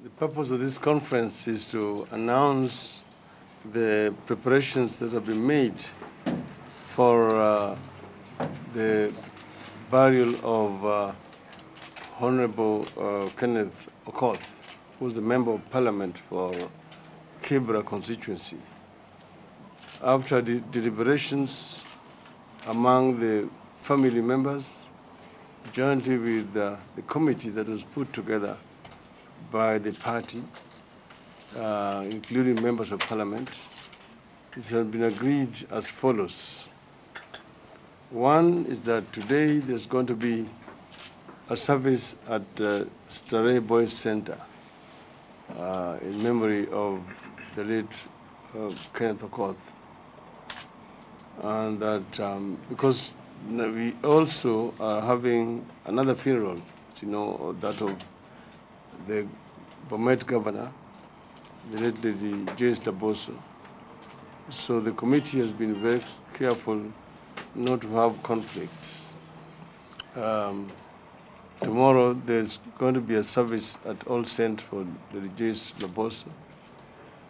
The purpose of this conference is to announce the preparations that have been made for the burial of Honorable Kenneth Okoth, who is the Member of Parliament for Kibra constituency. After the deliberations among the family members, jointly with the committee that was put together by the party, including members of parliament, it has been agreed as follows. One is that today there's going to be a service at Starehe Boys' Center in memory of the late Kenneth Okoth. And that because we also are having another funeral, you know, that of the Bomet governor, the late lady Joyce Laboso. So the committee has been very careful not to have conflicts. Tomorrow there's going to be a service at All Saints for the Joyce Laboso,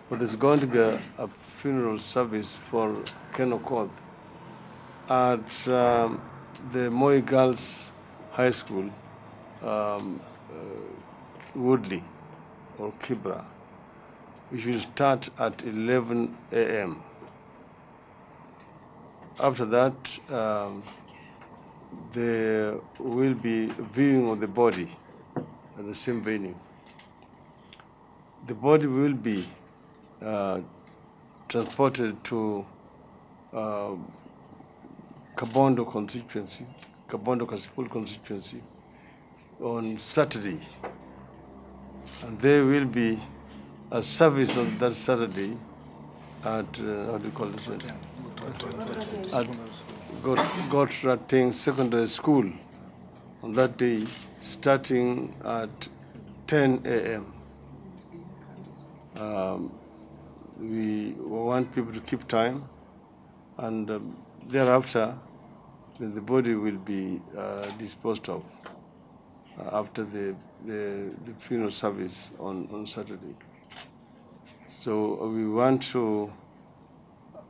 but there's going to be a funeral service for Ken Okoth at the Moi Girls High School, Woodley or Kibra, which will start at 11 a.m. After that, there will be viewing of the body at the same venue. The body will be transported to Kabondo constituency, Kabondo Kasipul constituency, on Saturday. And there will be a service on that Saturday at, how do you call it? At Got Rating Secondary School on that day, starting at 10 a.m. We want people to keep time, and thereafter, then the body will be disposed of after the funeral service on Saturday. So we want to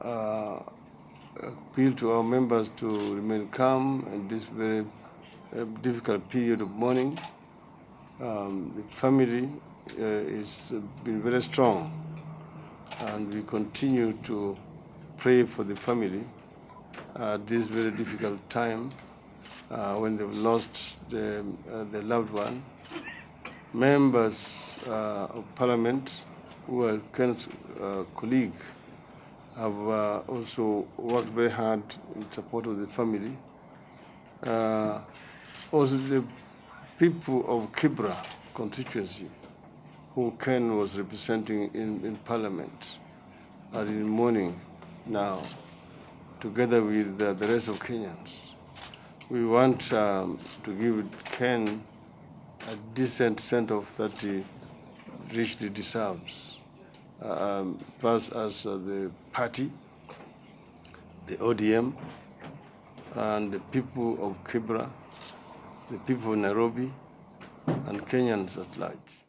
appeal to our members to remain calm in this very difficult period of mourning. The family has been very strong, and we continue to pray for the family at this very difficult time when they've lost their loved one. Members of Parliament, who are Kenneth's colleagues, have also worked very hard in support of the family. Also the people of Kibra constituency, who Ken was representing in Parliament, are in mourning now, together with the rest of Kenyans. We want to give Ken a decent send-off that he richly deserves. Plus as the party, the ODM, and the people of Kibra, the people of Nairobi, and Kenyans at large.